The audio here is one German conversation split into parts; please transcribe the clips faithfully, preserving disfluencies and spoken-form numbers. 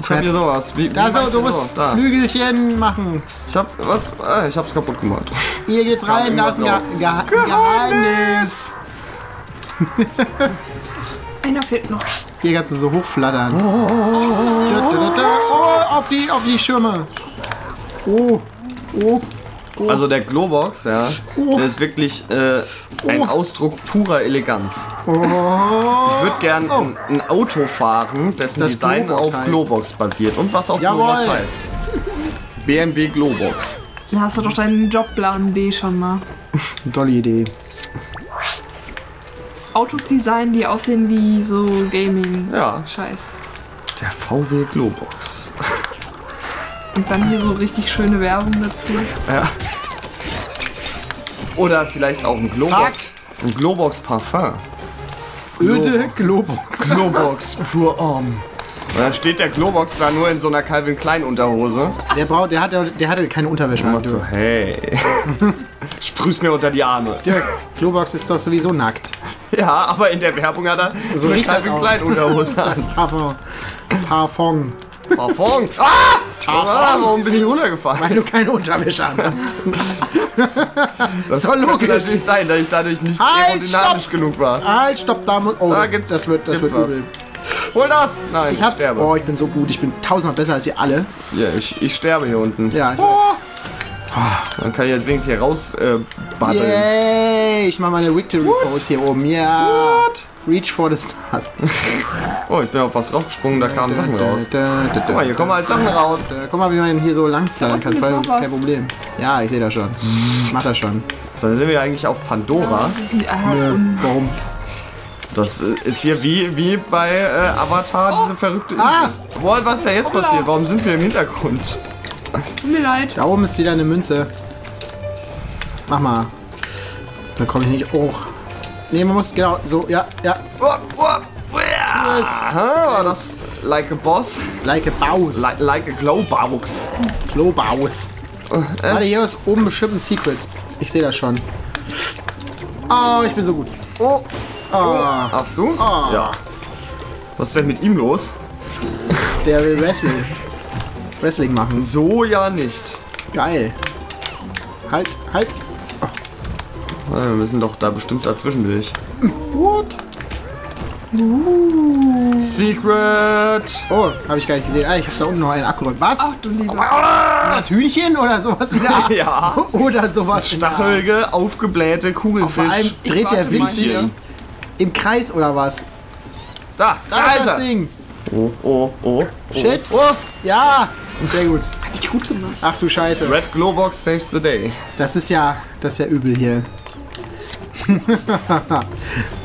komplett. Ich hab hier sowas. Wie, wie da so, du musst so? Flügelchen machen. Ich hab, was? Ah, ich hab's kaputt gemacht. Hier geht's es rein, da ist ein Ge Ge Ge Geheimnis. Einer fehlt noch. Hier kannst du so hochflattern. Oh, da, da, da, da. Oh, auf die, auf die Schirme. Oh, oh. Oh. Also der Globox, ja, oh. der ist wirklich äh, ein oh. Ausdruck purer Eleganz. Oh. Ich würde gern oh. ein Auto fahren, dessen das Design Globox auf heißt. Globox basiert und was auch Jawohl. Globox heißt. B M W Globox. Da hast du doch deinen Jobplan B schon mal. Tolle Idee. Autos designen, die aussehen wie so Gaming. Ja. Scheiß. Der V W Globox. Und dann hier so richtig schöne Werbung dazu. Ja. Oder vielleicht auch ein Globox. Fuck. Ein Globox Parfum. Öde Globox. Globox pur Arm. Da steht der Globox da nur in so einer Calvin Klein Unterhose. Der braucht, der hat, der hatte keine Unterwäsche. Und macht so, hey. Sprüh's mir unter die Arme. Der Globox ist doch sowieso nackt. Ja, aber in der Werbung hat er so eine Calvin Klein Unterhose. Das Parfum. Parfum. Parfum. Ah! Ah, warum bin ich runtergefahren? Weil du keine Unterwäsche an hast. Das, das soll logisch natürlich sein, dass ich dadurch nicht halt, aerodynamisch stopp. genug war. Halt, stopp, da muss... Oh, da das, gibt's, das wird, das gibt's wird was. Übel. Hol das! Nein, ich, ich hab, sterbe. Oh, ich bin so gut. Ich bin tausendmal besser als ihr alle. Ja, ich, ich sterbe hier unten. Ja. Ich oh. Dann kann ich jetzt wenigstens hier raus äh, buddeln. Yay! Ich mach meine Victory-Pose hier oben. Ja. What? Reach for the stars. Oh, ich bin auf was draufgesprungen, da kamen Sachen raus. Guck mal, hier kommen halt Sachen raus. Guck mal, wie man hier so langflattern kann. Kein Problem. Ja, ich sehe das schon. Ich mach das schon. So, dann sind wir eigentlich auf Pandora. Warum? Das ist hier wie, wie bei äh, Avatar, diese verrückte. Ah! Boah, was ist da jetzt passiert? Warum sind wir im Hintergrund? Tut mir leid. Da oben ist wieder eine Münze. Mach mal. Da komme ich nicht hoch. Ne, man muss genau so, ja, ja. Oh, oh, oh, yeah. yes. War das like a boss? Like a Baus. Like, like a Globox. Globox. Äh? Warte, hier ist oben bestimmt ein Secret. Ich sehe das schon. Oh, ich bin so gut. Oh. oh. Ach so? Oh. Ja. Was ist denn mit ihm los? Der will Wrestling. Wrestling machen. So ja nicht. Geil. Halt, halt. Wir müssen doch da bestimmt dazwischen durch. What? Uh. Secret! Oh, habe ich gar nicht gesehen. Ah, ich habe da unten noch einen Akku. Was? Ach du lieber. Sind das Hühnchen oder sowas? Ja. Oder sowas. Stachelige, aufgeblähte Kugelfisch. Vor allem dreht der winzig im Kreis oder was? Da, da, da ist das er. Ding. Oh, oh, oh. Shit. Oh. Ja. Sehr gut. Hab ich gut gemacht. Ach du Scheiße. Red Globox saves the day. Das ist ja, das ist ja übel hier.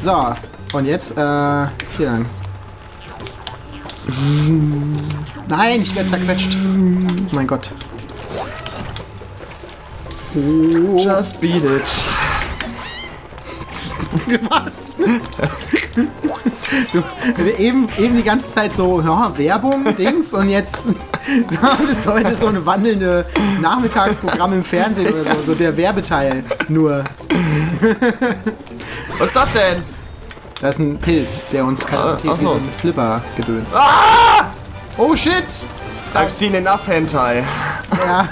So, und jetzt, äh, hier lang. Nein, ich werde zerquetscht. Oh mein Gott. Oh. Just beat it. Was? Du, eben, eben die ganze Zeit so, ja, Werbung, Dings, und jetzt ist heute so eine wandelnde Nachmittagsprogramm im Fernsehen oder so, so der Werbeteil nur. Was ist das denn? Das ist ein Pilz, der uns katapultiert, ah, wie so ein Flipper-Gedöns. Ah! Oh shit! I've seen enough Hentai. Ja.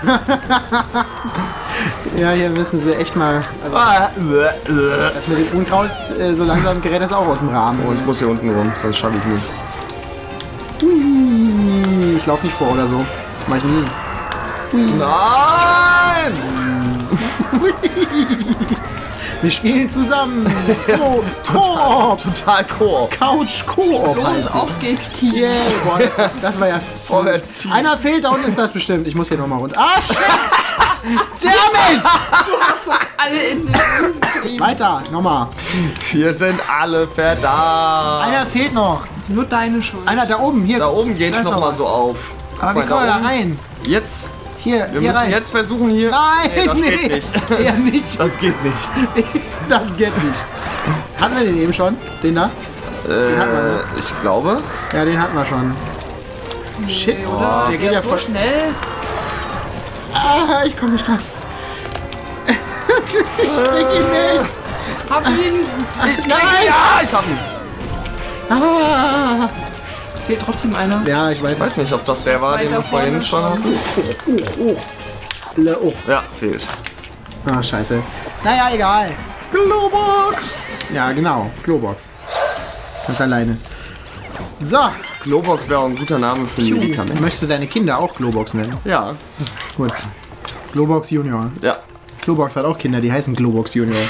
Ja, hier müssen sie echt mal. Also, ah, das mit dem Unkraut äh, so langsam gerät das auch aus dem Rahmen. Und oh, ich muss hier unten rum, sonst schaffe ich es nicht. Ich laufe nicht vor oder so. Das mache ich nie. Nein! Wir spielen zusammen. Koop. Total, total Koop. Couch Koop. Los, auf geht's, Team. Yeah. Boah, das, das war ja. Vorwärts, Team. Einer fehlt, da unten ist das bestimmt. Ich muss hier nochmal runter. Ah, shit! Damit! Du hast doch alle in den Weiter, nochmal. Wir sind alle verdammt. Einer fehlt noch. Das ist nur deine Schuld. Einer da oben, hier. Da oben geht's nochmal so auf. Aber wie kommen wir da rein? Jetzt. Hier, wir hier müssen rein. Jetzt versuchen hier. Nein, nee, das nee. geht nicht. Eher nicht. Das geht nicht. Das geht nicht. Hatten wir den eben schon? Den da? Äh, den hatten wir, ne? Ich glaube. Ja, den hatten wir schon. Nee, shit, oh, der geht ja so voll schnell. Ah, ich komme nicht dran. Ich krieg ihn nicht. Hab ihn. Ich, nein. Ja, ich hab ihn. Ah. Es fehlt trotzdem einer. Ja, ich weiß. Ich weiß nicht, ob das der war, den wir vorhin schon hatten. Oh, oh, oh, oh. Ja, fehlt. Ah, scheiße. Naja, egal. Globox! Ja, genau. Globox. Ganz alleine. So. Globox wäre auch ein guter Name für ein Medikament. Möchtest du deine Kinder auch Globox nennen? Ja. Gut. Globox Junior. Ja. Globox hat auch Kinder, die heißen Globox Junior.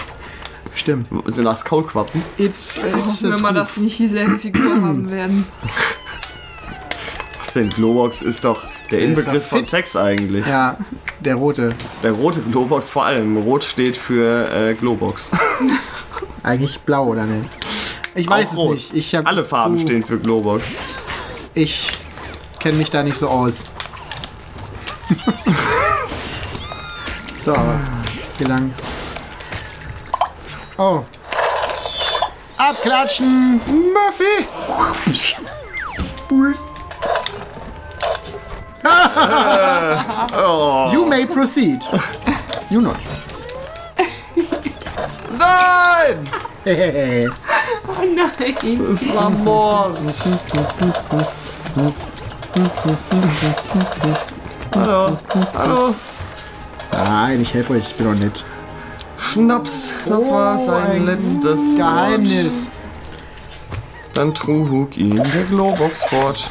Stimmt. Sind das Kaulquappen? It's, it's hoffen wir mal, dass sie nicht dieselbe Figur haben werden. Was denn? Globox ist doch der Inbegriff von Sex eigentlich. Ja, der rote. Der rote Globox vor allem. Rot steht für äh, Globox. Eigentlich blau, oder nicht? Ich weiß es nicht. Ich hab, Alle Farben du, stehen für Globox. Ich kenne mich da nicht so aus. So, wie lang? Oh. Abklatschen! Murphy! uh, oh. You may proceed. You not. Nein! Hey. Oh nein! Das war Mord! Hallo! Hallo! Nein, ich helfe euch, ich bin doch nett. Schnaps, das oh, war sein letztes Geheimnis. Wort. Dann trug ihn der Globox fort.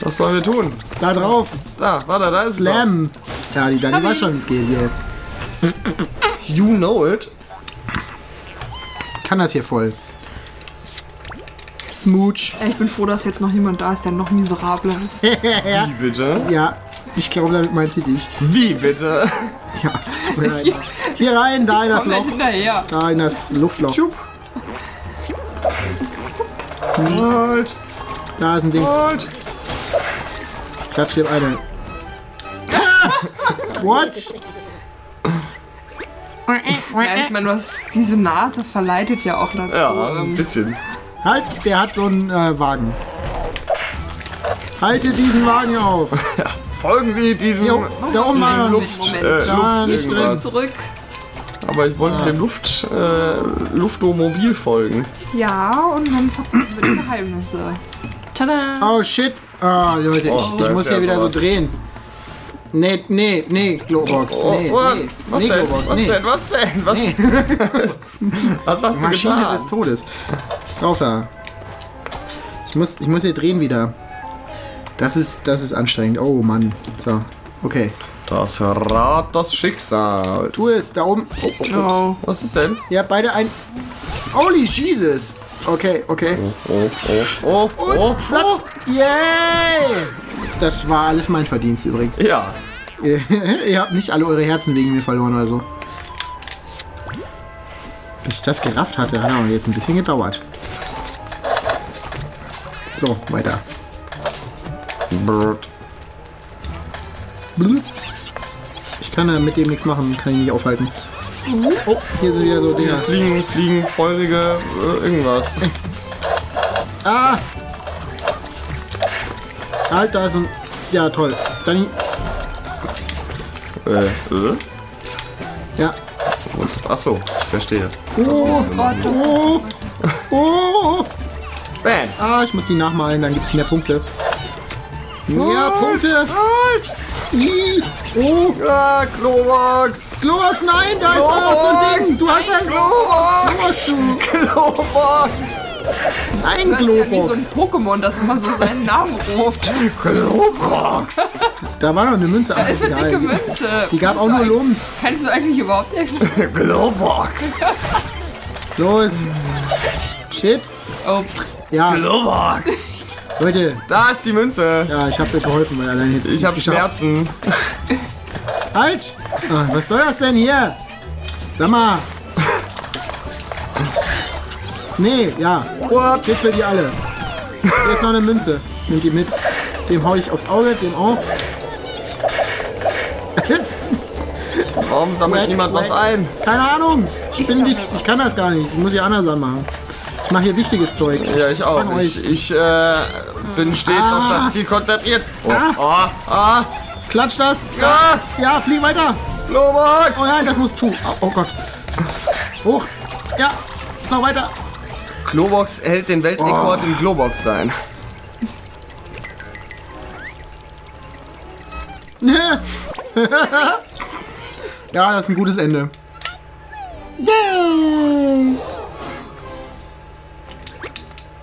Was sollen wir tun? Da drauf. Da, warte, da ist Slam. Da. Ja, die Dani weiß schon, wie es geht hier. You know it. Kann das hier voll. Smooch. Ich bin froh, dass jetzt noch jemand da ist, der noch miserabler ist. Wie bitte? Ja. Ich glaube, damit meint sie dich. Wie bitte? Ja, das tut mir leid. Hier rein, da in das Loch. Da in das Luftloch. Schub. Gold. Da ist ein Dings. Gold. Klatsch dir eine. What? Ja, ich meine, du hast diese Nase verleitet ja auch dazu. Ja, ein bisschen. Halt, der hat so einen äh, Wagen. Halte diesen Wagen auf. Ja. Folgen Sie diesem jo, da oben diesem Luft, Moment, äh, da Luft nicht drin zurück. Aber ich wollte ah. dem Luft, äh, Luftomobil folgen. Ja, und dann verpassen wir die Geheimnisse. Tada! Oh shit! Ah, oh, Leute, oh, ich, ich muss hier wieder was. so drehen. Nee, nee, nee, Globox. Oh, nee, oh, nee, was nee, denn? Globox, was nee. denn? Was denn? Was nee. Was hast du Maschine getan? Des Todes. Drauf da. Ich muss, ich muss hier drehen wieder. Das ist, das ist anstrengend. Oh Mann. So, okay. Das Rad des Schicksals. Tu es, da oben. Oh, oh, oh. Oh. Was ist denn? Ja, beide ein... Holy Jesus. Okay, okay. Oh, oh, oh, oh, und oh, oh. Yay! Yeah. Das war alles mein Verdienst übrigens. Ja. Ihr, ihr habt nicht alle eure Herzen wegen mir verloren oder so. Bis ich das gerafft hatte, hat aber jetzt ein bisschen gedauert. So, weiter. Ich kann ja mit dem nichts machen, kann ich nicht aufhalten. Oh, hier sind wieder so Dinger. Ja, fliegen, fliegen, feurige, äh, irgendwas. Ah! Halt, da ist ein... Ja, toll. Dann... Äh, äh? Ja. Was? Achso, ich verstehe. Oh, oh, oh! Bam! Ah, ich muss die nachmalen, dann gibt es mehr Punkte. Ja, Punkte! Halt! I. Oh! Ja, Globox! Globox, nein! Da Globox. ist auch so ein Ding! Du hast das! Globox! Globox! Nein, das Globox! Das ist ja wie so ein Pokémon, das immer so seinen Namen ruft. Globox! Da war noch eine Münze. Da ist eine dicke ja, Münze. Die gab auch nur Lumps. Kannst du eigentlich überhaupt nicht? Globox! Los! Shit! Ups! Ja! Globox! Leute. Da ist die Münze. Ja, ich hab dir geholfen, weil allein jetzt. Ich hab Schmerzen. Halt! Ach, was soll das denn hier? Sag mal. Nee, ja. Jetzt für die alle. Hier ist noch eine Münze. Nimm die mit. Dem hau ich aufs Auge, dem auch. Warum sammelt What? niemand What? was ein? Keine Ahnung. Ich, ich bin nicht. Ich kann das gar nicht. Ich muss die anders anmachen. Ich mache hier wichtiges Zeug. Ja, ich auch. Ich, ich äh, bin stets ah. auf das Ziel konzentriert. Oh, ah. Oh, ah. Klatscht das. Ja, ja, flieg weiter. Globox. Oh nein, das musst du. Oh, oh Gott. Hoch. Ja, noch weiter. Globox hält den Weltrekord oh. im Globox sein. Ja, das ist ein gutes Ende. Yay.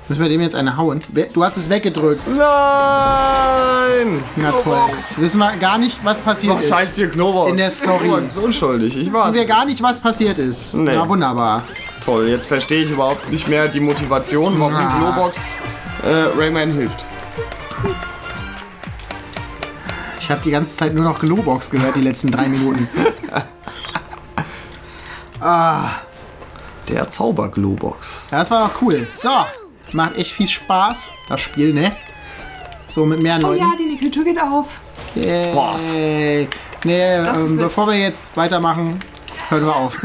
Müssen wir dem jetzt eine hauen? Du hast es weggedrückt. Nein! Na toll. Jetzt wissen wir gar nicht, was passiert ist. Scheiß dir, Globox. In der Story. Globox ist unschuldig. Ich weiß. Wissen wir gar nicht, was passiert ist. Nee. Na wunderbar. Toll, jetzt verstehe ich überhaupt nicht mehr die Motivation, warum ah. Globox äh, Rayman hilft. Ich habe die ganze Zeit nur noch Globox gehört, die letzten drei Minuten. ah. Der Zauber-Globox. Ja, das war doch cool. So. Macht echt viel Spaß, das Spiel, ne? So mit mehr Leuten. Oh ja, die Tür geht auf. Yeah. Boah. Nee, ähm, bevor wir jetzt weitermachen, hören wir auf.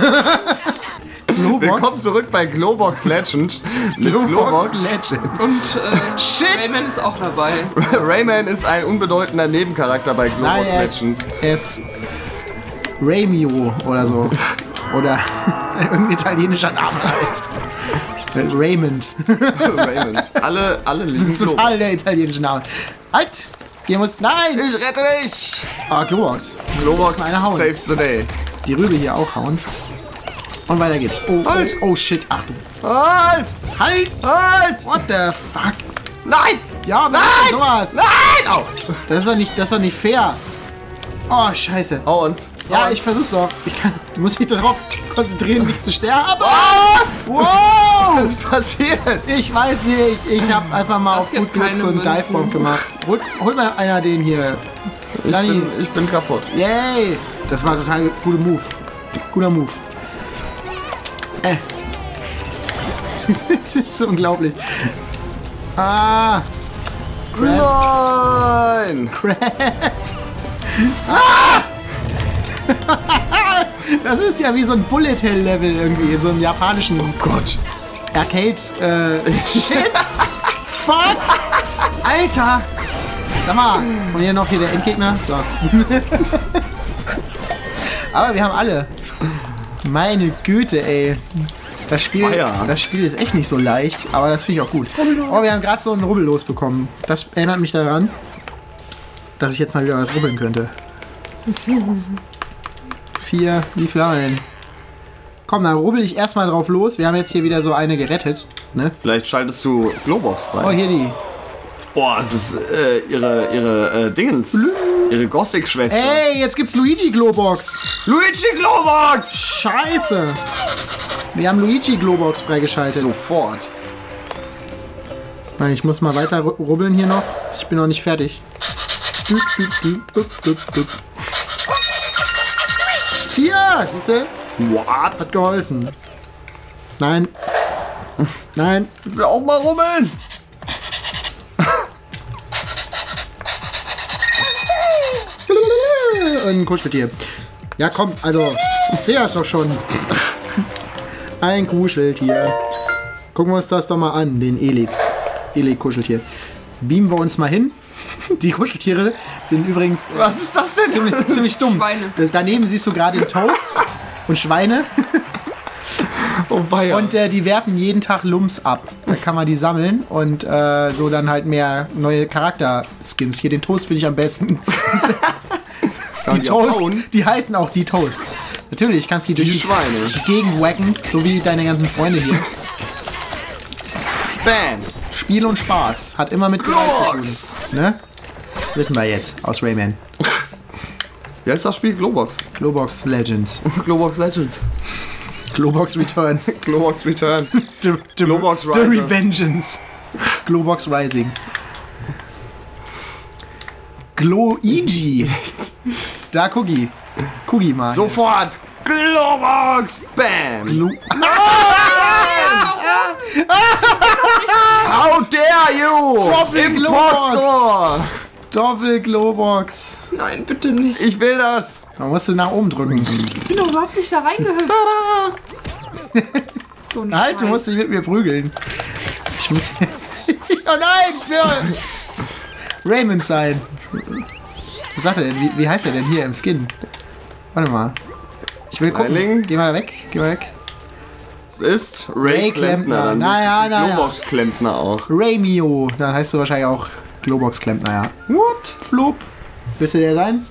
Globox. Willkommen zurück bei Globox Legend. Globox Legend. Und äh, Rayman ist auch dabei. Rayman ist ein unbedeutender Nebencharakter bei Globox Nein, Legends. Er ist Raymio oder so. Oder irgendein italienischer Name halt. Raymond. Raymond. Alle, alle Linsen. Das ist total der italienische Name. Halt! Ihr müsst. Nein! Ich rette dich! Ah, Globox. Globox saves the day. Die Rübe hier auch hauen. Und weiter geht's. Oh, halt. oh, oh shit. Ach du. Halt! Halt! Halt! What the fuck? Nein! Ja, nein! Sowas. Nein! Au! Das ist doch nicht, das ist doch nicht fair. Oh, scheiße. Hau uns. Ja, uns. Ich versuch's doch. Ich kann, muss mich darauf konzentrieren, nicht zu sterben. Oh! Wow! Was ist passiert? Ich weiß nicht. Ich hab einfach mal das auf gut Glück so einen Divebomb gemacht. Holt hol mal einer den hier. Ich bin, ich bin kaputt. Yay! Das war total guter Move. Guter Move. Äh. Das ist so unglaublich. Ah! Crap. Nein! Crap. Ah! Das ist ja wie so ein Bullet Hell Level irgendwie, in so einem japanischen oh Gott. Arcade. Äh, Shit! Fuck! Alter! Sag mal, und hier noch hier der Endgegner. So. Aber wir haben alle. Meine Güte, ey. Das Spiel, das Spiel ist echt nicht so leicht, aber das finde ich auch gut. Oh, wir haben gerade so einen Rubbel losbekommen. Das erinnert mich daran, dass ich jetzt mal wieder was rubbeln könnte. Vier, wie viel haben wir denn? Komm, dann rubbel ich erstmal drauf los. Wir haben jetzt hier wieder so eine gerettet. Ne? Vielleicht schaltest du Globox frei. Oh, hier die. Boah, das ist äh, ihre, ihre äh, Dingens. Blü ihre Gothic-Schwester. Ey, jetzt gibt's Luigi Globox. Luigi Globox! Scheiße. Wir haben Luigi Globox freigeschaltet. Sofort. Nein, ich muss mal weiter rubbeln hier noch. Ich bin noch nicht fertig. Vier! Siehst du? What? Hat geholfen. Nein. Nein. Ich will auch mal rummeln. Und ein Kuscheltier. Ja komm, also ich sehe das doch schon. Ein Kuscheltier. Gucken wir uns das doch mal an, den Elik. Elik-Kuscheltier. Beamen wir uns mal hin. Die Kuscheltiere sind übrigens äh, was ist das denn? Ziemlich, ziemlich dumm. Schweine. Das, daneben siehst du gerade den Toast und Schweine. Oh, weia. Und äh, die werfen jeden Tag Lumps ab. Da kann man die sammeln und äh, so dann halt mehr neue Charakter-Skins. Hier den Toast finde ich am besten. die, die Toast, die heißen auch die Toasts. Natürlich kannst du die, die durch Schweine. Die Gegend wacken, so wie deine ganzen Freunde hier. Bam! Spiel und Spaß hat immer mit Globox zu tun, ne? Wissen wir jetzt aus Rayman. Wie heißt das Spiel? Globox. Globox Legends. Globox Legends. Globox Returns. Globox Returns. The, the, Globox Rising. The Revengeance. Globox Rising. Gloigi. Da Kugi. Kugi mal. Sofort. Globox. Bam. Glo How dare you! Doppel-Globox! Doppel-Globox! Nein, bitte nicht. Ich will das! Man musste nach oben drücken. Ich bin doch überhaupt nicht da reingehüpft. So ein halt, Scheiß. Du musst dich mit mir prügeln. Ich muss... oh nein! Ich will Raymond sein. Was sagt er denn? Wie, wie heißt er denn hier im Skin? Warte mal. Ich will gucken. Geh mal da weg. Geh mal weg. Globox ist Ray, Ray Klempner. Klempner. Naja, naja. Globox Klempner auch. Raymio. Dann heißt du wahrscheinlich auch Globox Klempner, ja. What? Flop. Willst du der sein?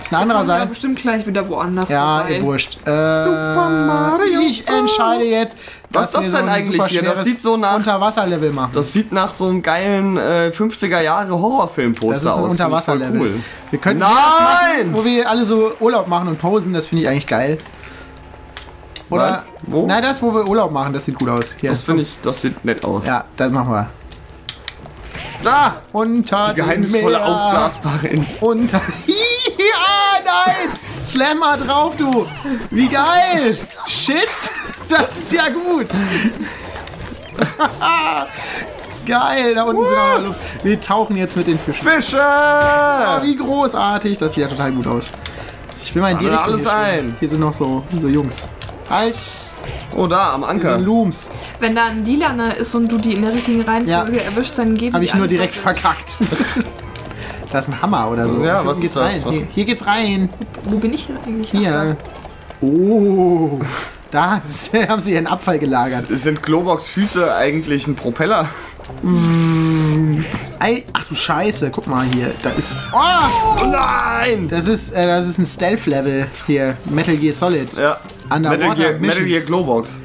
Ist ein anderer sein. Ja, bestimmt gleich wieder woanders. Ja, ihr wurscht. Äh, Super Mario. Ich entscheide jetzt. Was ist das denn so eigentlich hier? Das sieht so nach Unterwasserlevel machen. Das sieht nach so einem geilen äh, fünfziger Jahre Horrorfilm-Poster aus. Das ist ein Unterwasserlevel. Cool. Wir können Nein! Das machen, wo wir alle so Urlaub machen und posen. Das finde ich eigentlich geil. Oder? Was? Wo? Nein, das, wo wir Urlaub machen, das sieht gut aus. Hier. Das finde ich, das sieht nett aus. Ja, das machen wir. Da! Unter die geheimnisvolle Meer. Aufblasbare Insel. Unter. Ja, nein! Slam mal drauf, du! Wie geil! Shit! Das ist ja gut! Geil! Da unten uh. sind auch noch Lust. Wir tauchen jetzt mit den Fischen. Fische! Oh, wie großartig! Das sieht ja total gut aus. Ich will mal in die Richtung alles ein. Hier sind noch so, so Jungs. Halt! Oh, da, am Anker. Hier sind Looms. Wenn da ein Lilane ist und du die in der richtigen Reihenfolge ja. erwischt, dann geben Hab die Habe ich nur direkt verkackt. Das ist ein Hammer oder so. Ja, was ist das? Rein. Hier, hier geht's rein. Wo bin ich denn eigentlich? Hier. Oh. Da haben sie ihren Abfall gelagert. S sind Globox Füße eigentlich ein Propeller? Mm. Ach du Scheiße. Guck mal hier. Da ist... Oh, oh nein! Das ist, äh, das ist ein Stealth-Level hier. Metal Gear Solid. Ja. Metal Gear, Metal Gear Globox.